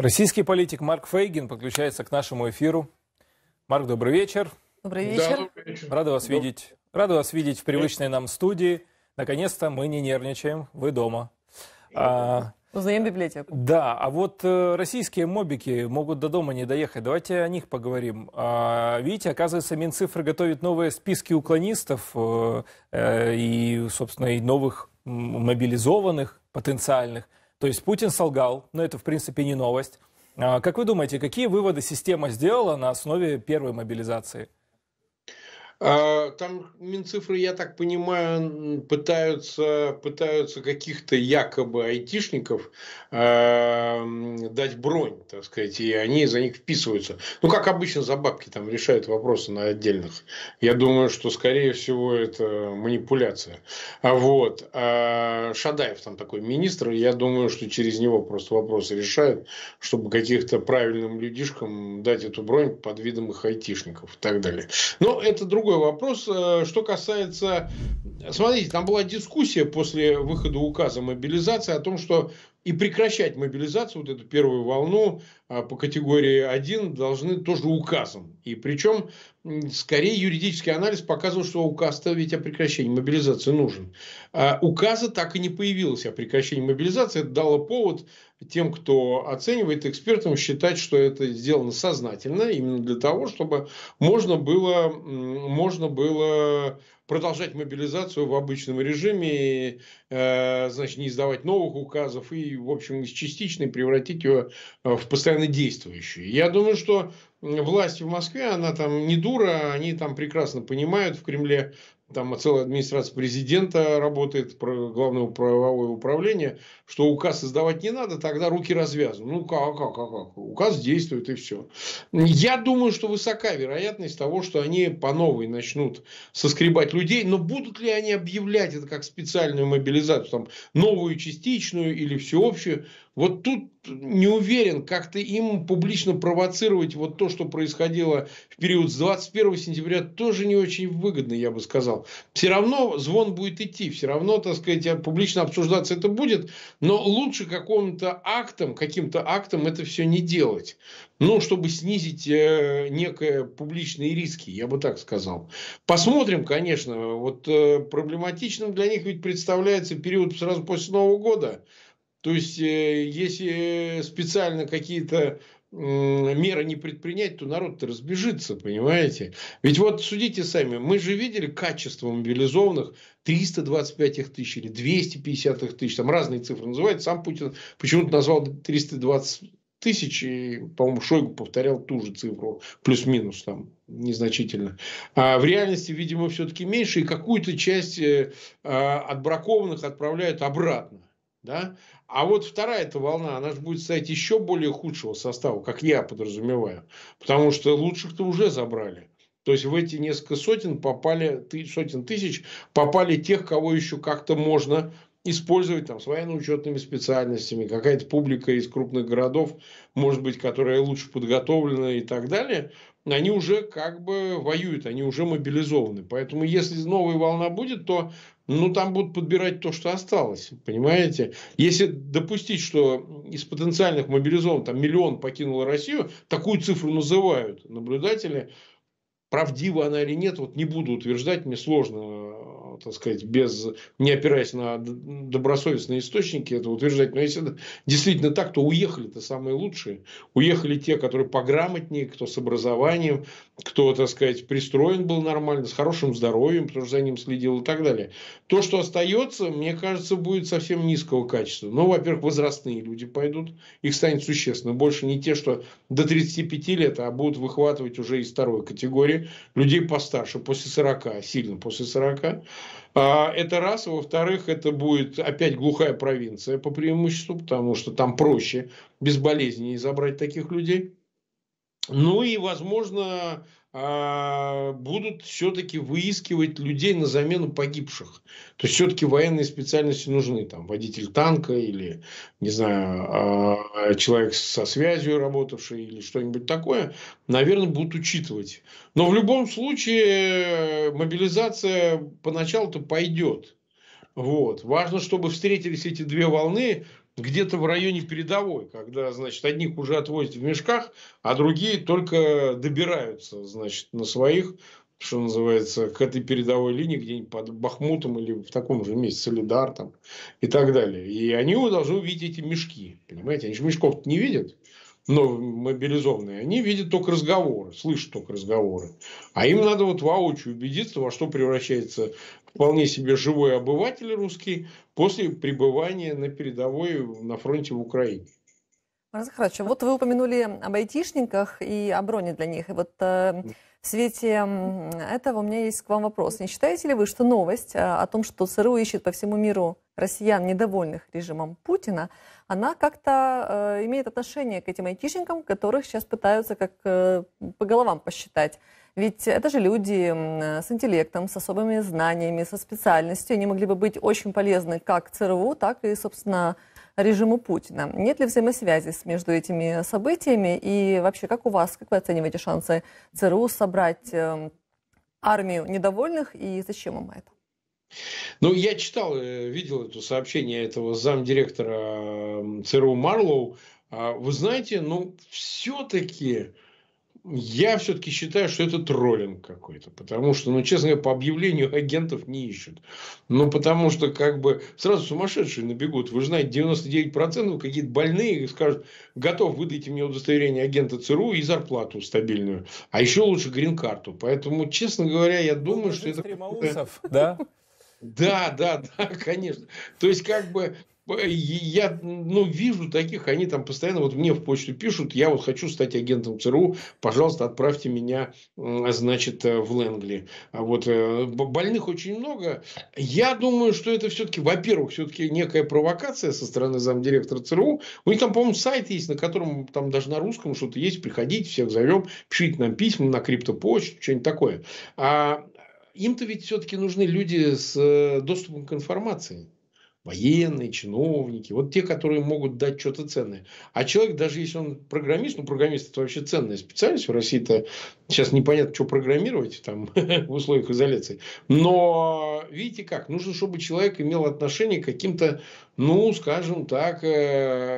Российский политик Марк Фейгин подключается к нашему эфиру. Марк, добрый вечер. Добрый вечер. Да, добрый вечер. Рада вас видеть. Рада вас видеть в привычной нам студии. Наконец-то мы не нервничаем. Вы дома. Узнаем библиотеку. Да, а вот российские мобики могут до дома не доехать. Давайте о них поговорим. Видите, оказывается, Минцифр готовит новые списки уклонистов и, собственно, и новых мобилизованных потенциальных. То есть Путин солгал, но это, в принципе, не новость. Как вы думаете, какие выводы система сделала на основе первой мобилизации? Там Минцифры, я так понимаю, пытаются каких-то якобы айтишников дать бронь, так сказать, и они за них вписываются. Ну, как обычно, за бабки там решают вопросы на отдельных. Я думаю, что, скорее всего, это манипуляция. Вот. Шадаев там такой министр, я думаю, что через него просто вопросы решают, чтобы каких-то правильным людишкам дать эту бронь под видом их айтишников и так далее. Но это другое. Вопрос, что касается... Смотрите, там была дискуссия после выхода указа мобилизации о том, что и прекращать мобилизацию, вот эту первую волну по категории 1 должны тоже указом. И причем, скорее, юридический анализ показывал, что указ-то ведь о прекращении мобилизации нужен. Указа так и не появилось о прекращении мобилизации. Это дало повод тем, кто оценивает, экспертам, считать, что это сделано сознательно, именно для того, чтобы можно было продолжать мобилизацию в обычном режиме, значит, не издавать новых указов и, в общем, из частичной превратить ее в постоянно действующую. Я думаю, что власть в Москве, она там не дура, они там прекрасно понимают в Кремле, там целая администрация президента работает, главного правовое управление, что указ издавать не надо, тогда руки развязаны. Ну, как? Указ действует и все. Я думаю, что высока вероятность того, что они по новой начнут соскребать людей, но будут ли они объявлять это как специальную мобилизацию, там, новую, частичную или всеобщую, вот тут не уверен, как-то им публично провоцировать вот то, что происходило в период с 21 сентября, тоже не очень выгодно, я бы сказал. Все равно звон будет идти, все равно, так сказать, публично обсуждаться это будет, но лучше каким-то актом это все не делать. Ну, чтобы снизить некие публичные риски, я бы так сказал. Посмотрим, конечно, вот проблематичным для них ведь представляется период сразу после Нового года. То есть, если специально какие-то меры не предпринять, то народ-то разбежится, понимаете? Ведь вот судите сами, мы же видели качество мобилизованных, 325 тысяч или 250 тысяч, там разные цифры называют, сам Путин почему-то назвал 320 тысяч, и, по-моему, Шойгу повторял ту же цифру, плюс-минус там незначительно. А в реальности, видимо, все-таки меньше, и какую-то часть отбракованных отправляют обратно. Да? А вот вторая-то волна, она же будет состоять еще более худшего состава, как я подразумеваю. Потому что лучших-то уже забрали. То есть в эти несколько сотен тысяч попали тех, кого еще как-то можно использовать там, с военно-учетными специальностями. Какая-то публика из крупных городов, может быть, которая лучше подготовлена и так далее. Они уже как бы воюют, они уже мобилизованы. Поэтому если новая волна будет, то... Ну, там будут подбирать то, что осталось, понимаете? Если допустить, что из потенциальных мобилизованных там 1 миллион покинуло Россию, такую цифру называют наблюдатели, правдива она или нет, вот не буду утверждать, мне сложно, так сказать, не опираясь на добросовестные источники это утверждать. Но если это действительно так, то уехали-то самые лучшие. Уехали те, которые пограмотнее, кто с образованием, кто, так сказать, пристроен был нормально, с хорошим здоровьем, потому что за ним следил и так далее. То, что остается, мне кажется, будет совсем низкого качества. Ну, во-первых, возрастные люди пойдут, их станет существенно. Больше не те, что до 35 лет, а будут выхватывать уже из второй категории. Людей постарше, после 40, сильно после 40. Это раз. Во-вторых, это будет опять глухая провинция по преимуществу, потому что там проще без болезней забрать таких людей. Ну и, возможно, будут все-таки выискивать людей на замену погибших. То есть, все-таки военные специальности нужны. Там водитель танка или, не знаю, человек со связью работавший или что-нибудь такое, наверное, будут учитывать. Но в любом случае мобилизация поначалу-то пойдет. Вот. Важно, чтобы встретились эти две волны где-то в районе передовой, когда, значит, одних уже отвозят в мешках, а другие только добираются, значит, на своих, что называется, к этой передовой линии, где-нибудь под Бахмутом или в таком же месте, Соледар там и так далее. И они должны увидеть эти мешки, понимаете? Они же мешков-то не видят, но мобилизованные. Они видят только разговоры, слышат только разговоры. А им надо вот воочию убедиться, во что превращается вполне себе живой обыватель русский после пребывания на передовой на фронте в Украине. Марк Захарович, вот вы упомянули об айтишниках и о броне для них. И вот в свете этого у меня есть к вам вопрос. Не считаете ли вы, что новость о том, что ЦРУ ищет по всему миру россиян, недовольных режимом Путина, она как-то имеет отношение к этим айтишникам, которых сейчас пытаются как по головам посчитать? Ведь это же люди с интеллектом, с особыми знаниями, со специальностью. Они могли бы быть очень полезны как ЦРУ, так и, собственно, режиму Путина. Нет ли взаимосвязи между этими событиями? И вообще, как у вас, как вы оцениваете шансы ЦРУ собрать армию недовольных и зачем им это? Ну, я читал, видел это сообщение этого замдиректора ЦРУ Марлоу. Вы знаете, ну, все-таки... Я все-таки считаю, что это троллинг какой-то. Потому что, ну, честно говоря, по объявлению агентов не ищут. Ну, потому что, как бы, сразу сумасшедшие набегут. Вы же знаете, 99% какие-то больные скажут: готов, выдайте мне удостоверение агента ЦРУ и зарплату стабильную. А еще лучше грин-карту. Поэтому, честно говоря, я думаю, что это... Тремоусов, да? Да, конечно. То есть, как бы... Я, ну, вижу таких, они там постоянно вот мне в почту пишут: я вот хочу стать агентом ЦРУ, пожалуйста, отправьте меня, значит, в Лэнгли. Вот, больных очень много. Я думаю, что это все-таки, во-первых, все-таки некая провокация со стороны замдиректора ЦРУ. У них там, по-моему, сайт есть, на котором там даже на русском что-то есть. Приходите, всех зовем, пишите нам письма на криптопочту, что-нибудь такое. А им-то ведь все-таки нужны люди с доступом к информации. Военные, чиновники, вот те, которые могут дать что-то ценное. А человек, даже если он программист, ну, программист — это вообще ценная специальность. В России-то сейчас непонятно, что программировать там в условиях изоляции. Но видите как, нужно, чтобы человек имел отношение к каким-то, ну, скажем так,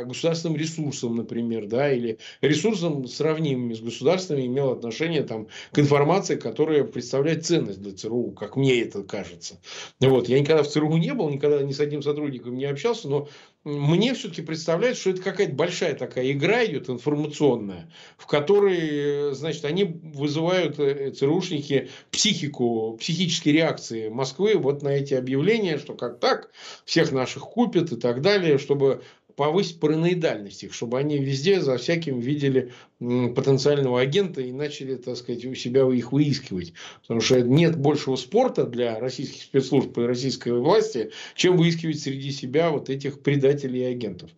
государственным ресурсам, например, да, или ресурсам, сравнимым с государственными, имел отношение там к информации, которая представляет ценность для ЦРУ, как мне это кажется. Вот, я никогда в ЦРУ не был, никогда ни с одним сотрудником не общался, но мне все-таки представляется, что это какая-то большая такая игра идет информационная, в которой, значит, они вызывают, ЦРУшники, психические реакции Москвы вот на эти объявления, что как так, всех наших купят и так далее, чтобы повысить параноидальность их, чтобы они везде за всяким видели потенциального агента и начали, так сказать, у себя их выискивать. Потому что нет большего спорта для российских спецслужб и российской власти, чем выискивать среди себя вот этих предателей и агентов.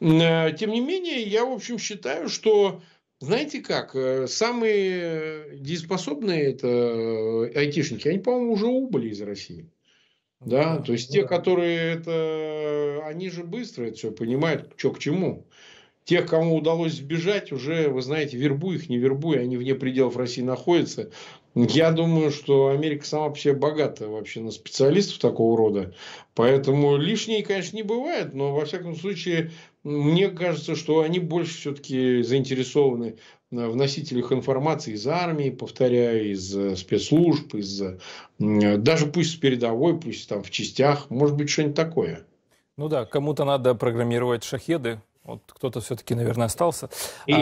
Тем не менее, я, в общем, считаю, что, знаете как, самые дееспособные это айтишники, они, по-моему, уже убыли из России. Да, то есть те, которые это, они же быстро это все понимают, что к чему. Тех, кому удалось сбежать, уже, вы знаете, вербуй их, не вербуй, они вне пределов России находятся. Я думаю, что Америка сама по себе богата вообще на специалистов такого рода. Поэтому лишние, конечно, не бывает, но, во всяком случае, мне кажется, что они больше все-таки заинтересованы в носителях информации из армии, повторяю, из спецслужб, из, даже пусть с передовой, пусть там в частях, может быть, что-нибудь такое. Ну да, кому-то надо программировать шахеды. Вот кто-то все-таки, наверное, остался. И...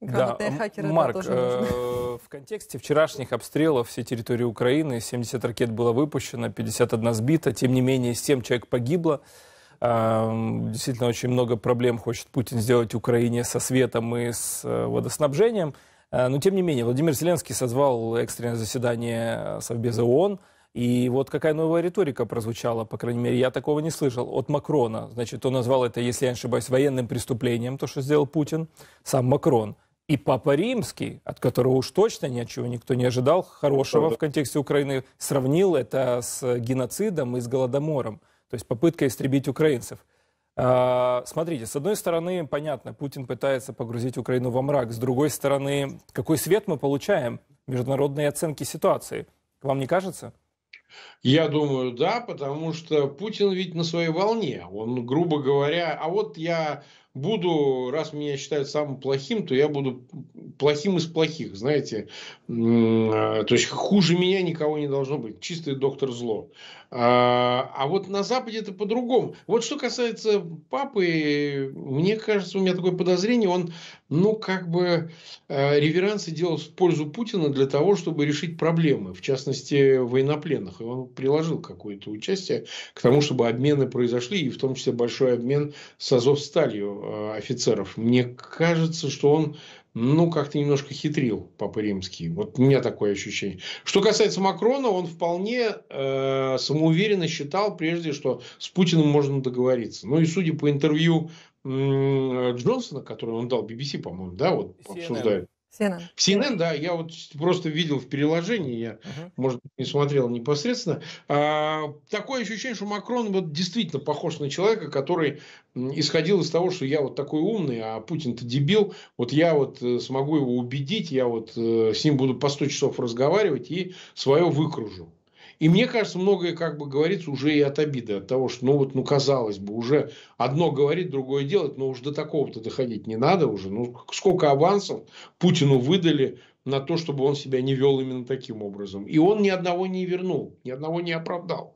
Да, Марк, в контексте вчерашних обстрелов всей территории Украины 70 ракет было выпущено, 51 сбито, тем не менее 7 человек погибло. Действительно, очень много проблем хочет Путин сделать Украине со светом и с водоснабжением. Но, тем не менее, Владимир Зеленский созвал экстренное заседание Совбеза ООН. И вот какая новая риторика прозвучала, по крайней мере, я такого не слышал, от Макрона. Значит, он назвал это, если я не ошибаюсь, военным преступлением, то, что сделал Путин, сам Макрон. И Папа Римский, от которого уж точно ничего никто не ожидал хорошего в контексте Украины, сравнил это с геноцидом и с голодомором. То есть попытка истребить украинцев. Смотрите, с одной стороны, понятно, Путин пытается погрузить Украину во мрак. С другой стороны, какой свет мы получаем? Международные оценки ситуации. Вам не кажется? Я думаю, да, потому что Путин ведь на своей волне. Он, грубо говоря, а вот я буду, раз меня считают самым плохим, то я буду плохим из плохих, знаете. То есть хуже меня никого не должно быть. Чистый доктор зло. А вот на Западе это по-другому. Вот что касается папы, мне кажется, у меня такое подозрение, он, ну, как бы реверансы делал в пользу Путина для того, чтобы решить проблемы, в частности, военнопленных. И он приложил какое-то участие к тому, чтобы обмены произошли, и в том числе большой обмен с Азовсталью офицеров. Мне кажется, что он, ну, как-то немножко хитрил, Папа Римский. Вот у меня такое ощущение. Что касается Макрона, он вполне самоуверенно считал прежде, что с Путиным можно договориться. Ну, и судя по интервью Джонсона, который он дал BBC, по-моему, да, вот обсуждают. CNN, да, я вот просто видел в переложении, я, может быть, не смотрел непосредственно. Такое ощущение, что Макрон вот действительно похож на человека, который исходил из того, что я вот такой умный, а Путин-то дебил, вот я вот смогу его убедить, я вот с ним буду по 100 часов разговаривать и свое выкружу. И мне кажется, многое, как бы говорится, уже и от обиды, от того, что, ну, вот, ну, казалось бы, уже одно говорит, другое делает, но уж до такого-то доходить не надо уже. Ну, сколько авансов Путину выдали на то, чтобы он себя не вел именно таким образом. И он ни одного не вернул, ни одного не оправдал.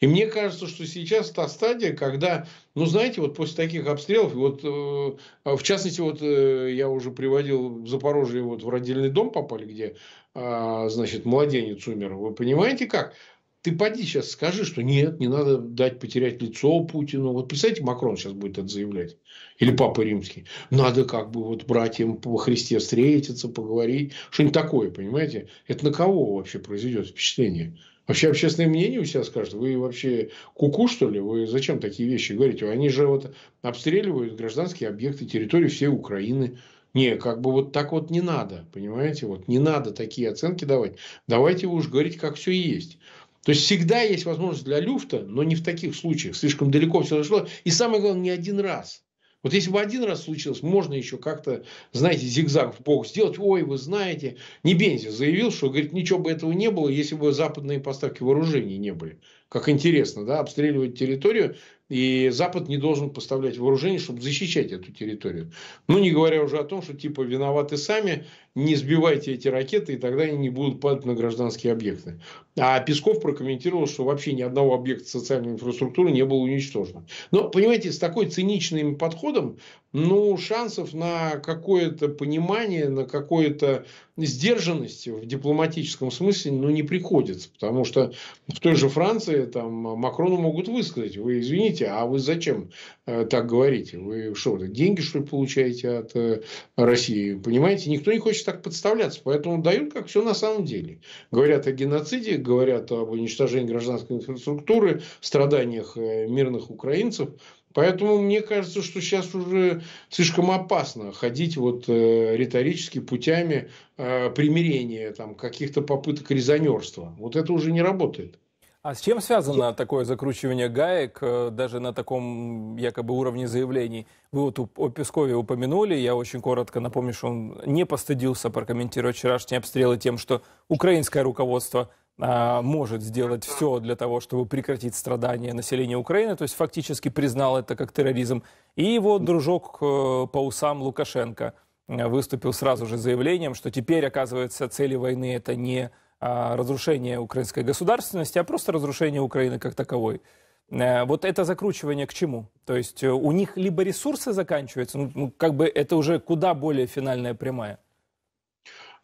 И мне кажется, что сейчас та стадия, когда, ну, знаете, вот после таких обстрелов, вот, в частности, вот я уже приводил в Запорожье, вот в родильный дом попали, где, значит, младенец умер. Вы понимаете как? Ты поди сейчас скажи, что нет, не надо дать потерять лицо Путину. Вот представьте, Макрон сейчас будет это заявлять. Или Папа Римский. Надо как бы вот братьям во Христе встретиться, поговорить. Что-нибудь такое, понимаете? Это на кого вообще произведет впечатление? Вообще общественное мнение у себя скажет, вы вообще куку, что ли? Вы зачем такие вещи говорите? Они же вот обстреливают гражданские объекты, территории всей Украины. Не, как бы вот так вот не надо, понимаете? Вот не надо такие оценки давать. Давайте вы уж говорить, как все есть. То есть всегда есть возможность для люфта, но не в таких случаях. Слишком далеко все зашло. И самое главное, не один раз. Вот если бы один раз случилось, можно еще как-то, знаете, зигзаг в бок сделать. Ой, вы знаете, Небензи заявил, что, говорит, ничего бы этого не было, если бы западные поставки вооружений не были. Как интересно, да, обстреливать территорию, и Запад не должен поставлять вооружение, чтобы защищать эту территорию. Ну, не говоря уже о том, что, типа, виноваты сами, не сбивайте эти ракеты, и тогда они не будут падать на гражданские объекты. А Песков прокомментировал, что вообще ни одного объекта социальной инфраструктуры не было уничтожено. Но, понимаете, с такой циничным подходом, ну, шансов на какое-то понимание, на какое-то сдержанность в дипломатическом смысле, ну, не приходится. Потому что в той же Франции, там, Макрону могут высказать, вы извините, а вы зачем так говорите? Вы что, деньги, что ли, получаете от России? Понимаете, никто не хочет так подставляться. Поэтому дают, как все на самом деле. Говорят о геноциде, говорят об уничтожении гражданской инфраструктуры, страданиях мирных украинцев. Поэтому мне кажется, что сейчас уже слишком опасно ходить вот риторически путями примирения, там, каких-то попыток резонерства. Вот это уже не работает. А с чем связано такое закручивание гаек, даже на таком якобы уровне заявлений? Вы вот о Пескове упомянули, я очень коротко напомню, что он не постыдился прокомментировать вчерашние обстрелы тем, что украинское руководство может сделать все для того, чтобы прекратить страдания населения Украины, то есть фактически признал это как терроризм. И его дружок по усам Лукашенко выступил сразу же с заявлением, что теперь, оказывается, цели войны это не разрушение украинской государственности, а просто разрушение Украины как таковой. Вот это закручивание к чему? То есть у них либо ресурсы заканчиваются, ну, как бы это уже куда более финальная прямая.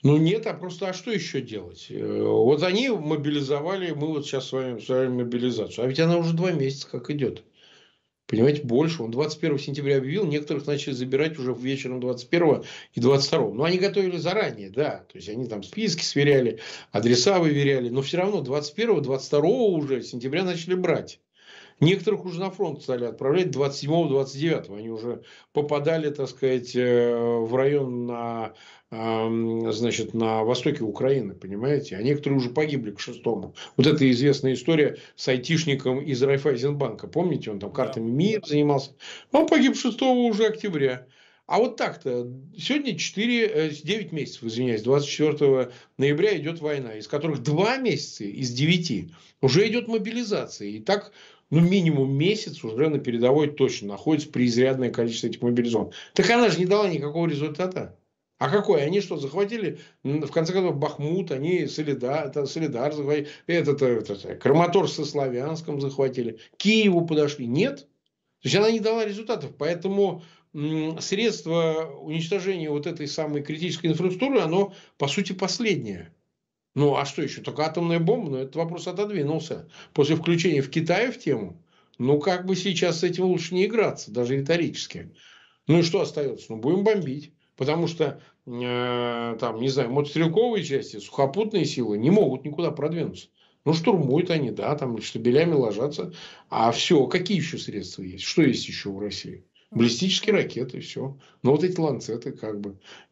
Ну нет, а просто а что еще делать? Вот они мобилизовали, мы вот сейчас с вами обсуждаем мобилизацию, а ведь она уже 2 месяца как идет. Понимаете, больше. Он 21 сентября объявил, некоторых начали забирать уже вечером 21 и 22. Но они готовили заранее, да. То есть, они там списки сверяли, адреса выверяли. Но все равно 21, 22 уже сентября начали брать. Некоторых уже на фронт стали отправлять 27-го, 29-го. Они уже попадали, так сказать, в район на, значит, на востоке Украины, понимаете? А некоторые уже погибли к 6-му. Вот это известная история с айтишником из Райфайзенбанка. Помните, он там картами МИР занимался. Он погиб 6 уже октября. А вот так-то. Сегодня 9 месяцев, извиняюсь, 24 ноября идет война, из которых 2 месяца из 9 уже идет мобилизация. И так, минимум месяц уже на передовой точно находится преизрядное количество этих мобилизованных. Так она же не дала никакого результата. А какой? Они что, захватили, в конце концов, Бахмут, они Соледар захватили, Краматор со Славянском захватили, к Киеву подошли. Нет. То есть она не дала результатов. Поэтому средство уничтожения вот этой самой критической инфраструктуры, оно, по сути, последнее. Ну, а что еще? Только атомная бомба? Но этот вопрос отодвинулся. После включения в Китае в тему, сейчас с этим лучше не играться, даже риторически. Ну, и что остается? Будем бомбить. Потому что, мотострелковые части, сухопутные силы не могут никуда продвинуться. Штурмуют они, штабелями ложатся. А все, какие еще средства есть? Что есть еще у России? Баллистические ракеты, все. Но эти ланцеты,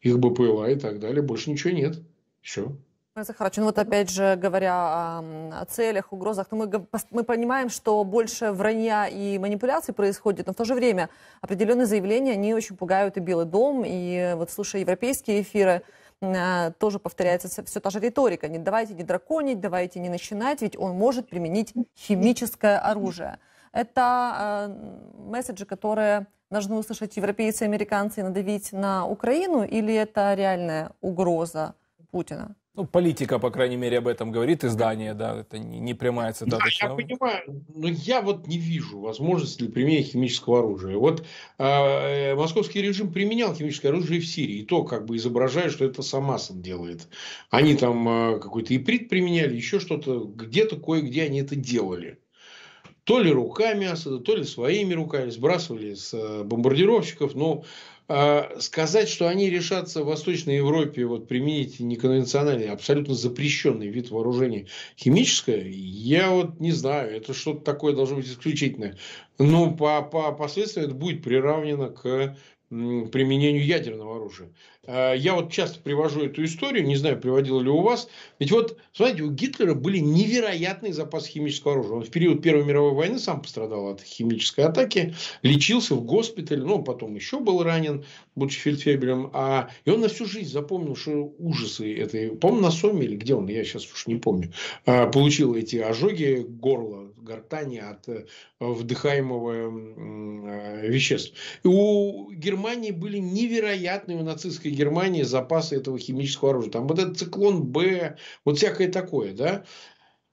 их БПЛА и так далее, больше ничего нет. Все. Захарович, опять же, говоря о целях, угрозах, мы понимаем, что больше вранья и манипуляций происходит, но в то же время определенные заявления, они очень пугают и Белый дом, и слушая европейские эфиры, тоже повторяется все та же риторика. Не давайте не драконить, давайте не начинать, ведь он может применить химическое оружие. Это месседжи, которые должны услышать европейцы и американцы и надавить на Украину, или это реальная угроза Путина? Политика, по крайней мере, об этом говорит, издание, это не прямая цитата. Я понимаю, но я не вижу возможности для применения химического оружия. Московский режим применял химическое оружие в Сирии, и то изображает, что это сам Асад делает. Они какой-то иприт применяли, еще что-то, где-то, кое-где они это делали. То ли руками Асада, то ли своими руками сбрасывали с бомбардировщиков, но... Сказать, что они решатся в Восточной Европе применить неконвенциональный, абсолютно запрещенный вид вооружения химическое, я не знаю. Это что-то такое должно быть исключительное. Но по последствиям это будет приравнено к применению ядерного оружия. Я часто привожу эту историю, не знаю, приводил ли у вас. Ведь смотрите, у Гитлера были невероятные запасы химического оружия. Он в период Первой мировой войны сам пострадал от химической атаки, лечился в госпитале, потом еще был ранен, будучи фельдфебелем. И он на всю жизнь запомнил, что ужасы этой... По-моему, на Соме или где он, я сейчас уж не помню, получил эти ожоги горла, гортани от вдыхаемого вещества. И у Германии были невероятные, у нацистской Германии запасы этого химического оружия. Там этот циклон Б, всякое такое,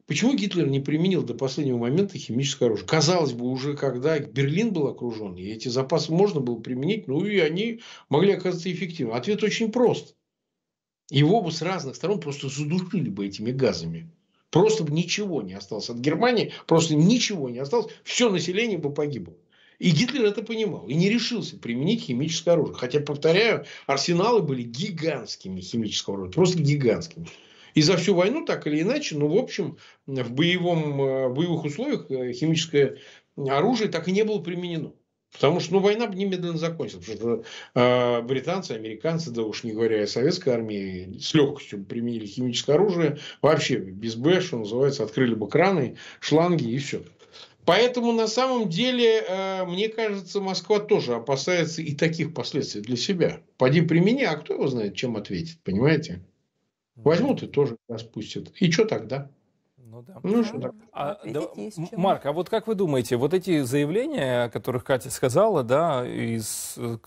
Почему Гитлер не применил до последнего момента химическое оружие? Казалось бы, уже когда Берлин был окружен, и эти запасы можно было применить, и они могли оказаться эффективными. Ответ очень прост. Его бы с разных сторон просто задушили бы этими газами. Просто бы ничего не осталось от Германии, просто ничего не осталось, все население бы погибло. И Гитлер это понимал. И не решился применить химическое оружие. Хотя, повторяю, арсеналы были гигантскими химического оружия. Просто гигантскими. И за всю войну, так или иначе, в боевых условиях химическое оружие так и не было применено. Потому что война бы немедленно закончилась. Потому что британцы, американцы, да уж не говоря о советской армии, с легкостью применили химическое оружие. Вообще без Б, что называется, открыли бы краны, шланги и все. Поэтому, на самом деле, мне кажется, Москва тоже опасается и таких последствий для себя. Поди примени, а кто его знает, чем ответит, понимаете? Возьмут и тоже распустят. И что тогда? Марк, а как вы думаете, эти заявления, о которых Катя сказала, и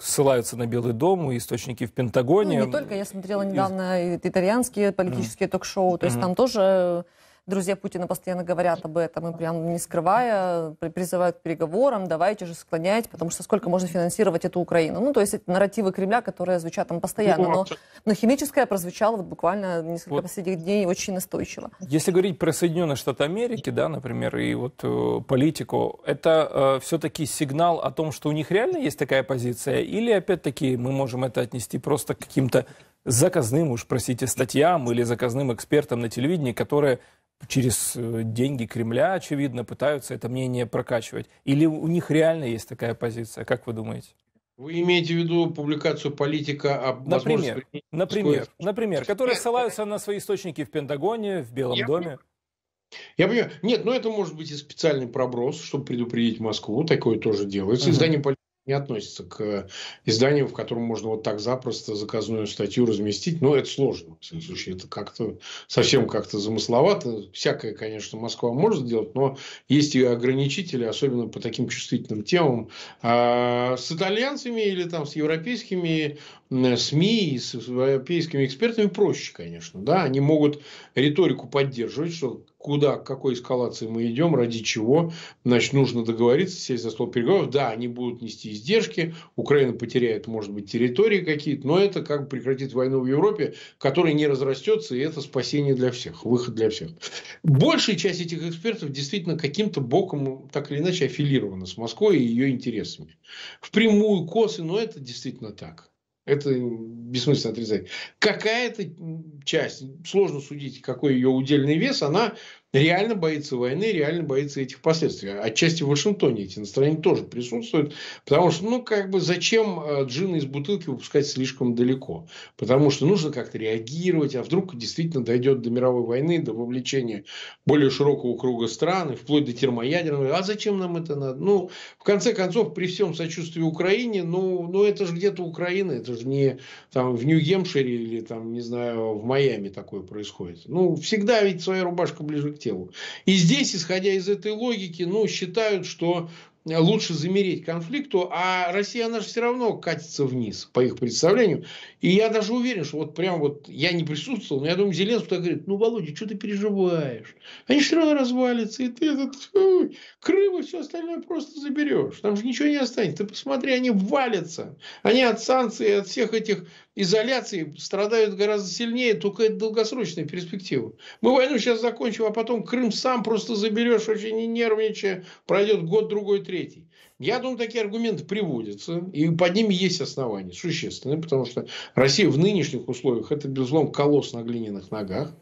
ссылаются на Белый дом, и источники в Пентагоне... не только, я смотрела недавно итальянские политические ток-шоу, то есть там тоже... Друзья Путина постоянно говорят об этом и прям не скрывая призывают к переговорам, давайте же склонять, потому что сколько можно финансировать эту Украину. То есть это нарративы Кремля, которые звучат там постоянно. Но химическое прозвучало буквально несколько последних дней очень настойчиво. Если говорить про Соединенные Штаты Америки, например, и политику, это все-таки сигнал о том, что у них реально есть такая позиция? Или, опять-таки, мы можем это отнести просто к каким-то заказным, уж простите, статьям или заказным экспертам на телевидении, которые... через деньги Кремля, очевидно, пытаются это мнение прокачивать. Или у них реально есть такая позиция? Как вы думаете? Вы имеете в виду публикацию «Политика» об возможности... Например, которые ссылаются на свои источники в Пентагоне, в Белом доме. Я понимаю. Нет, это может быть и специальный проброс, чтобы предупредить Москву. Такое тоже делается. Издание «Политика» не относится к изданию, в котором можно вот так запросто заказную статью разместить. Но это сложно. В случае это как-то совсем как-то замысловато. Всякое, конечно, Москва может сделать, но есть и ограничители, особенно по таким чувствительным темам. А с итальянцами или там с европейскими СМИ и с европейскими экспертами проще, конечно. Да? Они могут риторику поддерживать, что куда, к какой эскалации мы идем, ради чего, значит, нужно договориться, сесть за стол переговоров. Да, они будут нести издержки, Украина потеряет, может быть, территории какие-то, но это как бы прекратит войну в Европе, которая не разрастется, и это спасение для всех, выход для всех. Большая часть этих экспертов действительно каким-то боком, так или иначе, аффилирована с Москвой и ее интересами. Впрямую, косвенно, но это действительно так. Это бессмысленно отрицать. Какая-то часть, сложно судить, какой ее удельный вес, она реально боится войны, реально боится этих последствий. Отчасти в Вашингтоне эти настроения тоже присутствуют. Потому что, ну, как бы, зачем джин из бутылки выпускать слишком далеко? Потому что нужно как-то реагировать, а вдруг действительно дойдет до мировой войны, до вовлечения более широкого круга стран, вплоть до термоядерного. А зачем нам это надо? Ну, в конце концов, при всем сочувствии Украине, ну это же где-то Украина, это же не там в Нью-Гемпшире или там, не знаю, в Майами такое происходит. Ну, всегда ведь своя рубашка ближе к телу. И здесь, исходя из этой логики, ну, считают, что лучше замереть конфликту, а Россия, она же все равно катится вниз, по их представлению. И я даже уверен, что вот прям вот, я не присутствовал, но я думаю, Зеленский так говорит: ну, Володя, что ты переживаешь? Они все равно развалятся, и ты этот Крым и все остальное просто заберешь. Там же ничего не останется. Ты посмотри, они валятся. Они от санкций, от всех этих изоляций страдают гораздо сильнее, только это долгосрочная перспектива. Мы войну сейчас закончим, а потом Крым сам просто заберешь, очень не нервничая, пройдет год, другой, третий. Я думаю, такие аргументы приводятся, и под ними есть основания существенные, потому что Россия в нынешних условиях – это, безусловно, колосс на глиняных ногах.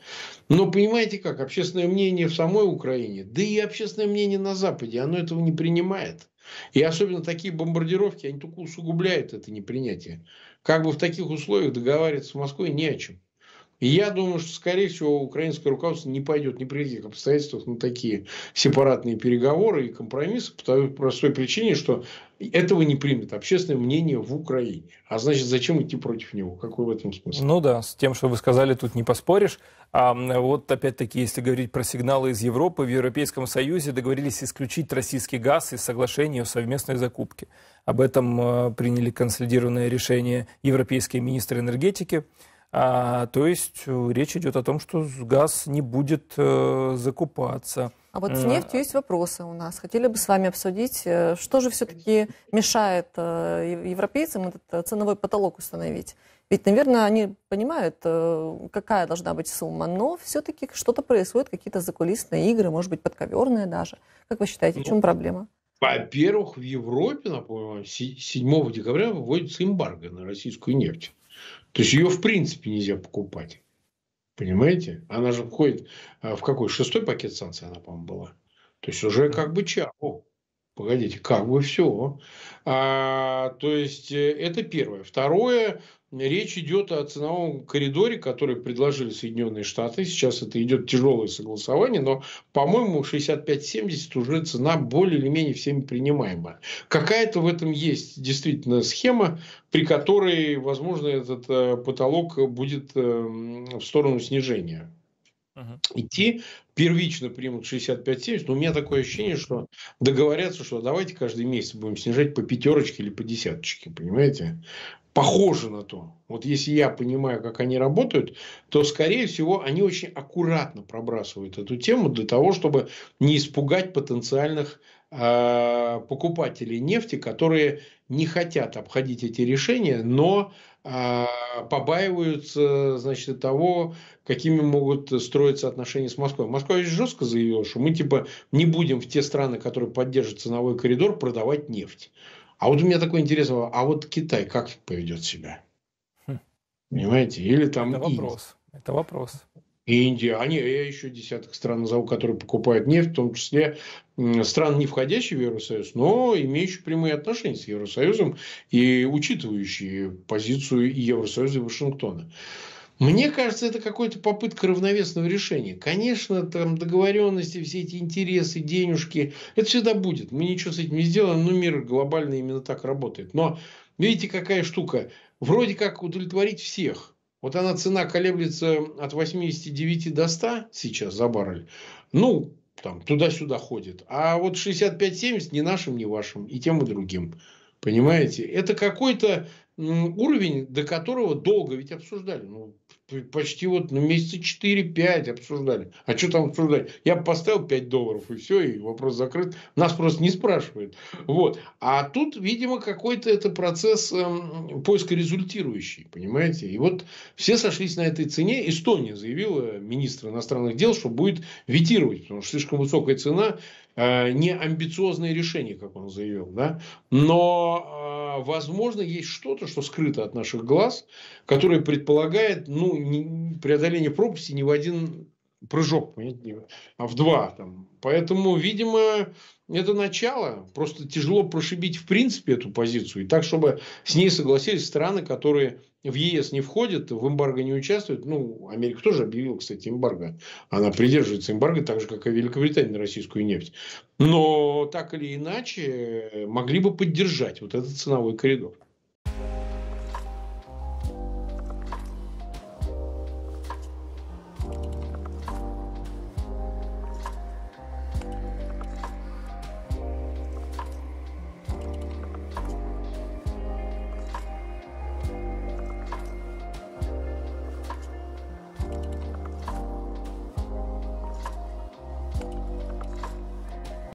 Но понимаете как, общественное мнение в самой Украине, да и общественное мнение на Западе, оно этого не принимает. И особенно такие бомбардировки, они только усугубляют это непринятие. Как бы в таких условиях договариваться с Москвой не о чем. И я думаю, что, скорее всего, украинское руководство не пойдет ни при каких обстоятельствах на такие сепаратные переговоры и компромиссы по той простой причине, что этого не примет общественное мнение в Украине. А значит, зачем идти против него? Какой в этом смысл? Ну да, с тем, что вы сказали, тут не поспоришь. А вот опять-таки, если говорить про сигналы из Европы, в Европейском Союзе договорились исключить российский газ из соглашения о совместной закупке. Об этом приняли консолидированное решение европейские министры энергетики. То есть речь идет о том, что газ не будет закупаться. А вот с нефтью есть вопросы у нас. Хотели бы с вами обсудить, что же все-таки мешает европейцам этот ценовой потолок установить. Ведь, наверное, они понимают, какая должна быть сумма, но все-таки что-то происходит, какие-то закулисные игры, может быть, подковерные даже. Как вы считаете, в чем проблема? Во-первых, в Европе, напомню, 7 декабря вводится эмбарго на российскую нефть. То есть ее в принципе нельзя покупать. Понимаете? Она же входит в какой? 6-й пакет санкций она, по-моему, была. То есть уже как бы чао. Погодите, как бы все. То есть это первое. Второе. Речь идет о ценовом коридоре, который предложили Соединенные Штаты. Сейчас это идет тяжелое согласование, но, по-моему, 65-70 уже цена более или менее всеми принимаемая. Какая-то в этом есть действительно схема, при которой, возможно, этот потолок будет в сторону снижения идти. Первично примут 65-70, но у меня такое ощущение, что договорятся, что давайте каждый месяц будем снижать по 5-ке или по 10-ке, понимаете? Похоже на то. Вот если я понимаю, как они работают, то, скорее всего, они очень аккуратно пробрасывают эту тему для того, чтобы не испугать потенциальных покупателей нефти, которые не хотят обходить эти решения, но побаиваются, значит, того, какими могут строиться отношения с Москвой. Москва жестко заявила, что мы типа не будем в те страны, которые поддержат ценовой коридор, продавать нефть. А вот у меня такое интересное, а вот Китай как поведет себя? Понимаете? Или там это вопрос. Это вопрос. Индия, я еще десяток стран назову, которые покупают нефть, в том числе стран, не входящих в Евросоюз, но имеющих прямые отношения с Евросоюзом и учитывающие позицию и Евросоюза, и Вашингтона. Мне кажется, это какая-то попытка равновесного решения. Конечно, там договоренности, все эти интересы, денежки, это всегда будет. Мы ничего с этим не сделаем, но мир глобально именно так работает. Но видите, какая штука. Вроде как удовлетворить всех. Вот она, цена колеблется от 89 до 100 сейчас за баррель. Ну, там, туда-сюда ходит. А вот 65-70 ни нашим, ни вашим. И тем, и другим. Понимаете? Это какой-то уровень, до которого долго ведь обсуждали. Ну, почти вот на месяца 4-5 обсуждали. А что там обсуждать? Я бы поставил $5 и все, и вопрос закрыт. Нас просто не спрашивают. Вот. А тут, видимо, какой-то это процесс поиска результирующий. Понимаете? И вот все сошлись на этой цене. Эстония заявила, министр иностранных дел, что будет ветировать. Потому что слишком высокая цена. Не амбициозное решение, как он заявил. Да? Но, возможно, есть что-то, что скрыто от наших глаз, которое предполагает преодоление пропасти не в один прыжок, а в два. Там. Поэтому, видимо, это начало. Просто тяжело прошибить в принципе эту позицию. И так, чтобы с ней согласились страны, которые в ЕС не входят, в эмбарго не участвуют. Ну, Америка тоже объявила, кстати, эмбарго. Она придерживается эмбарго, так же, как и Великобритания, на российскую нефть. Но так или иначе, могли бы поддержать вот этот ценовой коридор.